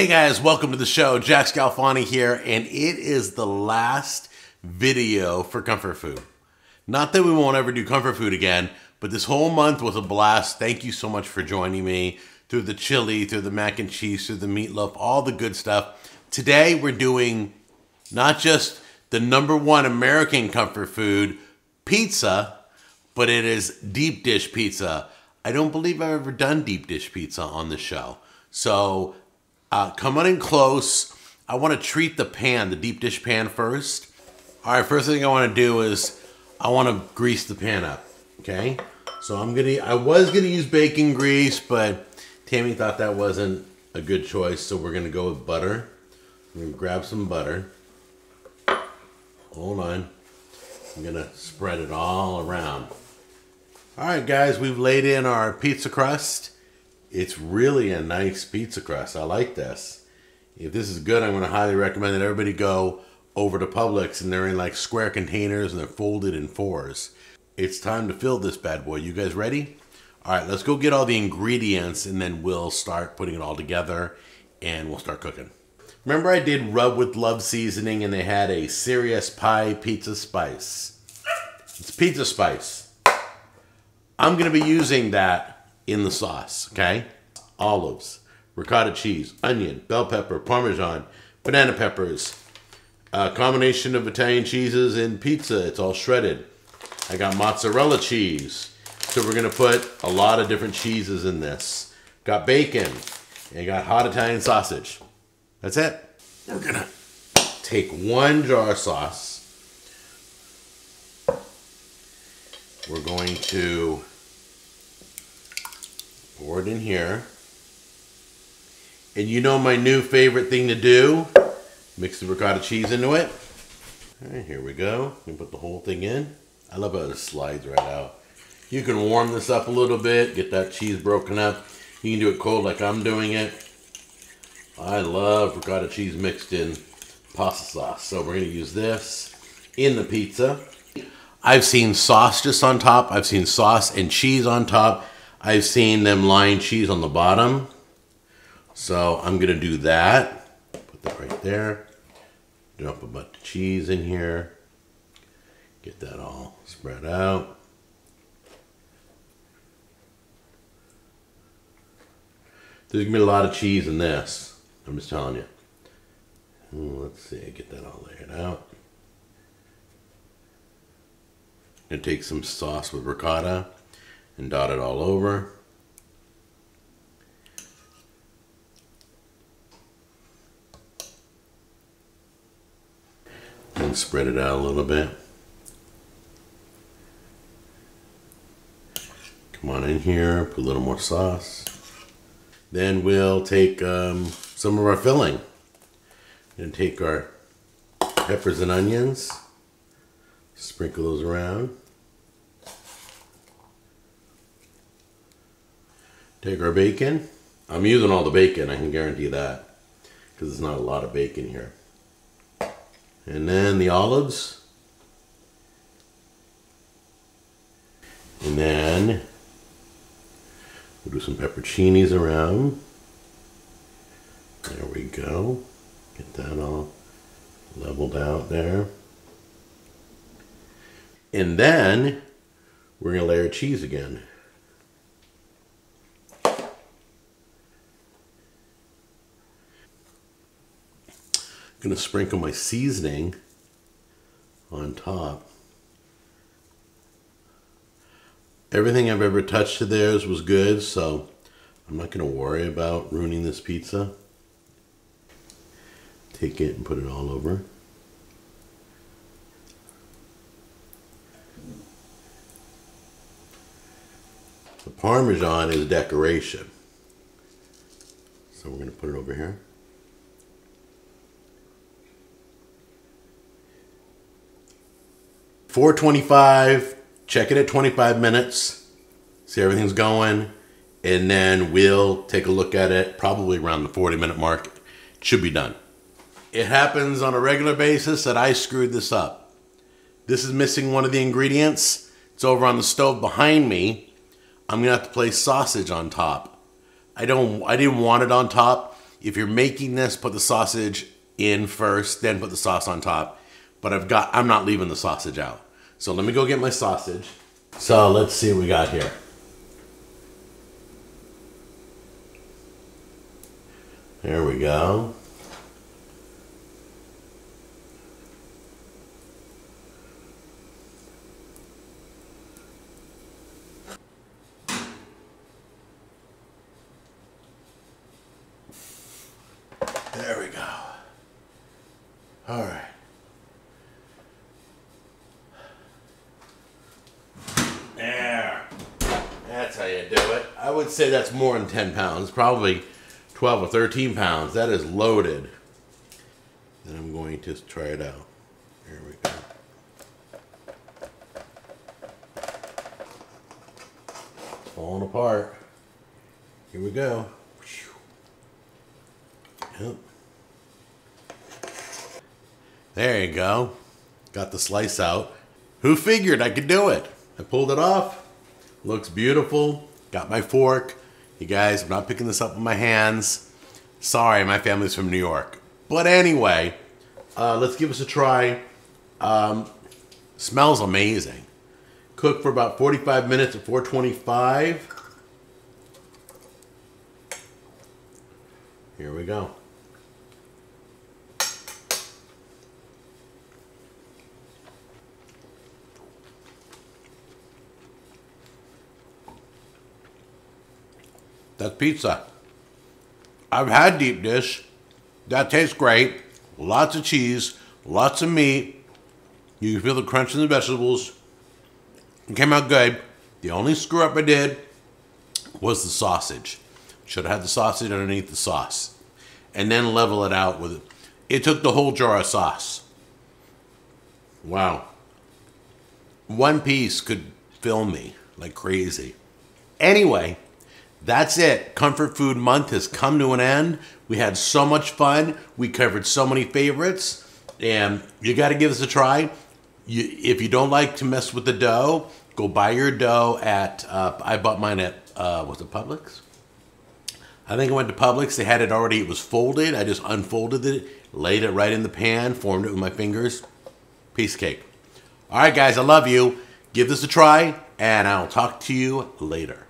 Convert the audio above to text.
Hey guys, welcome to the show. Jack Scalfani here, and it is the last video for comfort food. Not that we won't ever do comfort food again, but this whole month was a blast. Thank you so much for joining me through the chili, through the mac and cheese, through the meatloaf, all the good stuff. Today we're doing not just the #1 American comfort food, pizza, but it is deep dish pizza. I don't believe I've ever done deep dish pizza on the show. So coming in close, I want to treat the pan, the deep dish pan first. All right, first thing I want to do is I want to grease the pan up, okay? So I was gonna use bacon grease, but Tammy thought that wasn't a good choice, so we're gonna go with butter. I'm gonna grab some butter. Hold on. I'm gonna spread it all around. All right, guys, we've laid in our pizza crust. It's really a nice pizza crust. I like this. If this is good, I'm gonna highly recommend that everybody go over to Publix, and they're in like square containers and they're folded in 4s. It's time to fill this bad boy. You guys ready? All right, let's go get all the ingredients and then we'll start putting it all together and we'll start cooking. Remember I did Rub with Love seasoning and they had a Sirius Pie pizza spice. It's pizza spice. I'm gonna be using that in the sauce, okay? Olives, ricotta cheese, onion, bell pepper, parmesan, banana peppers, a combination of Italian cheeses and pizza. It's all shredded. I got mozzarella cheese. So we're gonna put a lot of different cheeses in this. Got bacon and got hot Italian sausage. That's it. We're gonna take one jar of sauce. We're going to pour it in here. And you know my new favorite thing to do? Mix the ricotta cheese into it. All right, here we go. We put the whole thing in. I love how it slides right out. You can warm this up a little bit, get that cheese broken up. You can do it cold like I'm doing it. I love ricotta cheese mixed in pasta sauce. So we're gonna use this in the pizza. I've seen sauce just on top. I've seen sauce and cheese on top. I've seen them line cheese on the bottom. So I'm gonna do that. That right there. Dump a bunch of cheese in here. Get that all spread out. There's gonna be a lot of cheese in this. I'm just telling you. Let's see, get that all layered out. I'm gonna take some sauce with ricotta and dot it all over. And spread it out a little bit. Come on in here, put a little more sauce. Then we'll take some of our filling. And take our peppers and onions, sprinkle those around. Take our bacon. I'm using all the bacon, I can guarantee that, because there's not a lot of bacon here. And then the olives. And then we'll do some pepperoncinis around. There we go. Get that all leveled out there. And then we're gonna layer cheese again. Gonna sprinkle my seasoning on top. Everything I've ever touched to theirs was good, so I'm not gonna worry about ruining this pizza. Take it and put it all over. The Parmesan is decoration. So we're gonna put it over here. $425, check it at 25 minutes, see everything's going, and then we'll take a look at it probably around the 40-minute mark. It should be done. It happens on a regular basis that I screwed this up. This is missing one of the ingredients. It's over on the stove behind me. I'm gonna have to place sausage on top. I didn't want it on top. If you're making this, put the sausage in first, then put the sauce on top. But I'm not leaving the sausage out. So let me go get my sausage. So let's see what we got here. There we go. There we go. All right. There. That's how you do it. I would say that's more than 10 pounds, probably 12 or 13 pounds. That is loaded. Then I'm going to try it out. Here we go. It's falling apart. Here we go. Yep. There you go. Got the slice out. Who figured I could do it? I pulled it off. Looks beautiful. Got my fork. You guys, I'm not picking this up with my hands. Sorry, my family's from New York. But anyway, let's give us a try. Smells amazing. Cooked for about 45 minutes at 425. Here we go. That's pizza. I've had deep dish. That tastes great. Lots of cheese, lots of meat. You can feel the crunch in the vegetables. It came out good. The only screw up I did was the sausage. Should have had the sausage underneath the sauce. And then level it out with it. It took the whole jar of sauce. Wow. One piece could fill me like crazy. Anyway, that's it. Comfort Food Month has come to an end. We had so much fun. We covered so many favorites. And you got to give this a try. If you don't like to mess with the dough, go buy your dough at, I bought mine at, was it Publix? I think I went to Publix. They had it already. It was folded. I just unfolded it, laid it right in the pan, formed it with my fingers. Piece of cake. All right, guys. I love you. Give this a try, and I'll talk to you later.